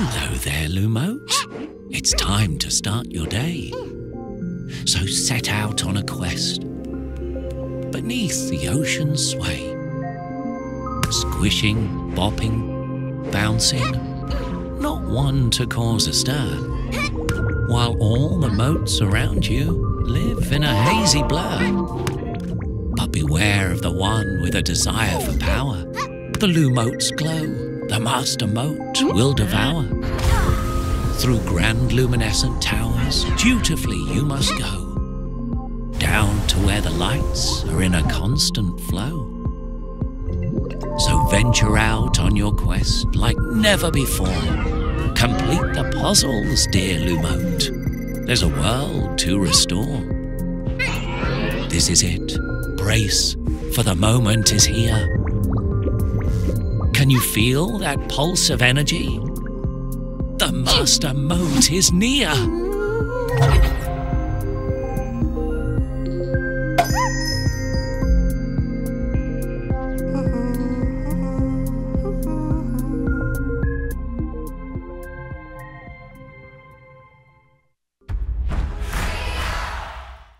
Hello there, Lumote. It's time to start your day. So set out on a quest. Beneath the ocean's sway. Squishing, bopping, bouncing. Not one to cause a stir. While all the motes around you live in a hazy blur. But beware of the one with a desire for power. The Lumote's glow. The Mastermote will devour. Through grand luminescent towers, dutifully you must go. Down to where the lights are in a constant flow. So venture out on your quest like never before. Complete the puzzles, dear Lumote. There's a world to restore. This is it. Brace, for the moment is here. Can you feel that pulse of energy? The Mastermote is near!